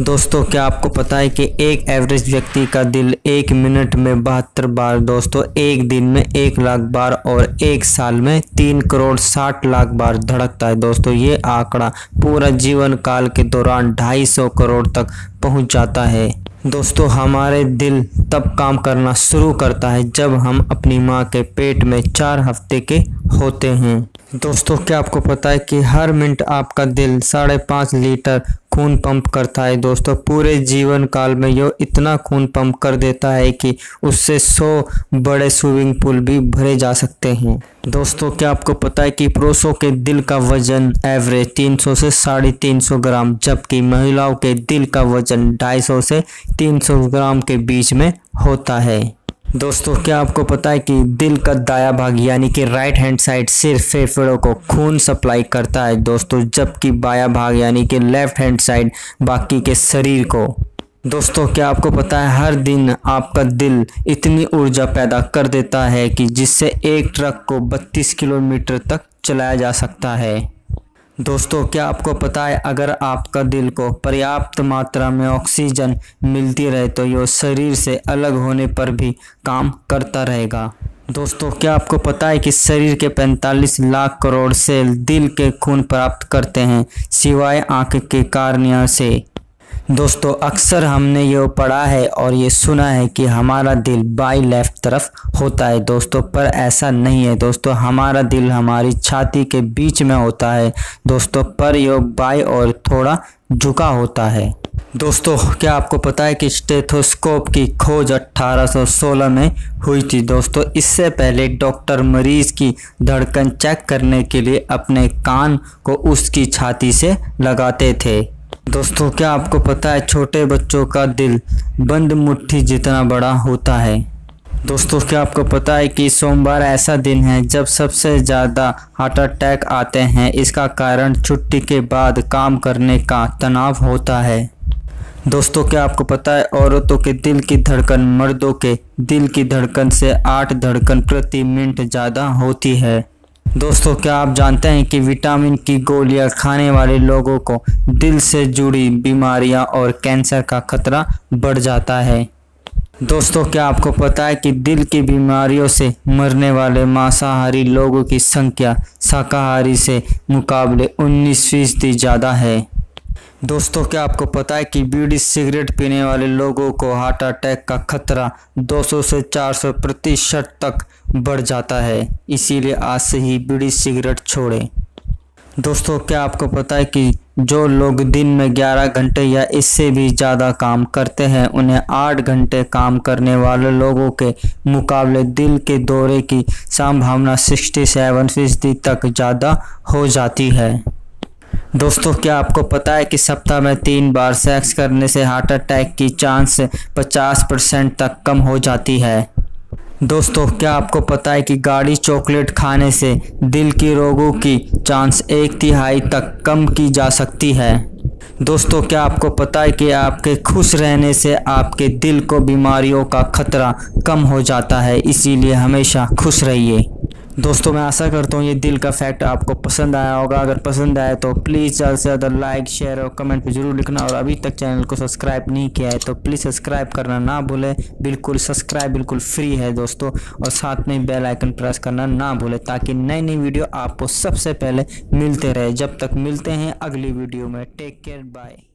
दोस्तों क्या आपको पता है कि एक एवरेज व्यक्ति का दिल 1 मिनट में 72 बार, दोस्तों 1 दिन में 1 लाख बार और 1 साल में 3 करोड़ 60 लाख बार धड़कता है। दोस्तों ये आंकड़ा पूरा जीवन काल के दौरान 250 करोड़ तक पहुंच जाता है। दोस्तों हमारे दिल तब काम करना शुरू करता है जब हम अपनी माँ के पेट में 4 हफ्ते के होते हैं। दोस्तों क्या आपको पता है कि हर मिनट आपका दिल 5.5 लीटर खून पंप करता है। दोस्तों पूरे जीवन काल में यह इतना खून पंप कर देता है कि उससे 100 बड़े स्विमिंग पूल भी भरे जा सकते हैं। दोस्तों क्या आपको पता है कि पुरुषों के दिल का वजन एवरेज 300 से 350 ग्राम, जबकि महिलाओं के दिल का वजन 250 से 300 ग्राम के बीच में होता है। दोस्तों क्या आपको पता है कि दिल का दाया भाग यानी कि राइट हैंड साइड सिर्फ फेफड़ों को खून सप्लाई करता है दोस्तों, जबकि बाया भाग यानी कि लेफ्ट हैंड साइड बाकी के शरीर को। दोस्तों क्या आपको पता है हर दिन आपका दिल इतनी ऊर्जा पैदा कर देता है कि जिससे एक ट्रक को 32 किलोमीटर तक चलाया जा सकता है। दोस्तों क्या आपको पता है अगर आपका दिल को पर्याप्त मात्रा में ऑक्सीजन मिलती रहे तो यह शरीर से अलग होने पर भी काम करता रहेगा। दोस्तों क्या आपको पता है कि शरीर के 45 लाख करोड़ सेल दिल के खून प्राप्त करते हैं सिवाय आंख के कार्निया से। दोस्तों अक्सर हमने ये पढ़ा है और ये सुना है कि हमारा दिल बाई लेफ्ट तरफ होता है दोस्तों, पर ऐसा नहीं है दोस्तों। हमारा दिल हमारी छाती के बीच में होता है दोस्तों, पर ये बाई और थोड़ा झुका होता है। दोस्तों क्या आपको पता है कि स्टेथोस्कोप की खोज 1816 में हुई थी दोस्तों। इससे पहले डॉक्टर मरीज की धड़कन चेक करने के लिए अपने कान को उसकी छाती से लगाते थे। दोस्तों क्या आपको पता है छोटे बच्चों का दिल बंद मुट्ठी जितना बड़ा होता है। दोस्तों क्या आपको पता है कि सोमवार ऐसा दिन है जब सबसे ज़्यादा हार्ट अटैक आते हैं। इसका कारण छुट्टी के बाद काम करने का तनाव होता है। दोस्तों क्या आपको पता है औरतों के दिल की धड़कन मर्दों के दिल की धड़कन से 8 धड़कन प्रति मिनट ज़्यादा होती है। दोस्तों क्या आप जानते हैं कि विटामिन की गोलियां खाने वाले लोगों को दिल से जुड़ी बीमारियां और कैंसर का खतरा बढ़ जाता है। दोस्तों क्या आपको पता है कि दिल की बीमारियों से मरने वाले मांसाहारी लोगों की संख्या शाकाहारी से मुकाबले 19% ज़्यादा है। दोस्तों क्या आपको पता है कि बीड़ी सिगरेट पीने वाले लोगों को हार्ट अटैक का खतरा 200 से 400% तक बढ़ जाता है, इसीलिए आज से ही बीड़ी सिगरेट छोड़ें। दोस्तों क्या आपको पता है कि जो लोग दिन में 11 घंटे या इससे भी ज़्यादा काम करते हैं उन्हें 8 घंटे काम करने वाले लोगों के मुकाबले दिल के दौरे की संभावना 67% तक ज़्यादा हो जाती है। दोस्तों क्या आपको पता है कि सप्ताह में 3 बार सेक्स करने से हार्ट अटैक की चांस 50% तक कम हो जाती है। दोस्तों क्या आपको पता है कि गाढ़ी चॉकलेट खाने से दिल के रोगों की चांस 1/3 तक कम की जा सकती है। दोस्तों क्या आपको पता है कि आपके खुश रहने से आपके दिल को बीमारियों का खतरा कम हो जाता है, इसीलिए हमेशा खुश रहिए। दोस्तों मैं आशा करता हूँ ये दिल का फैक्ट आपको पसंद आया होगा। अगर पसंद आया तो प्लीज़ ज़्यादा से ज़्यादा लाइक शेयर और कमेंट पे जरूर लिखना, और अभी तक चैनल को सब्सक्राइब नहीं किया है तो प्लीज़ सब्सक्राइब करना ना भूलें। बिल्कुल सब्सक्राइब बिल्कुल फ्री है दोस्तों, और साथ में बेल आइकन प्रेस करना ना भूलें ताकि नई नई वीडियो आपको सबसे पहले मिलते रहे। जब तक मिलते हैं अगली वीडियो में, टेक केयर, बाय।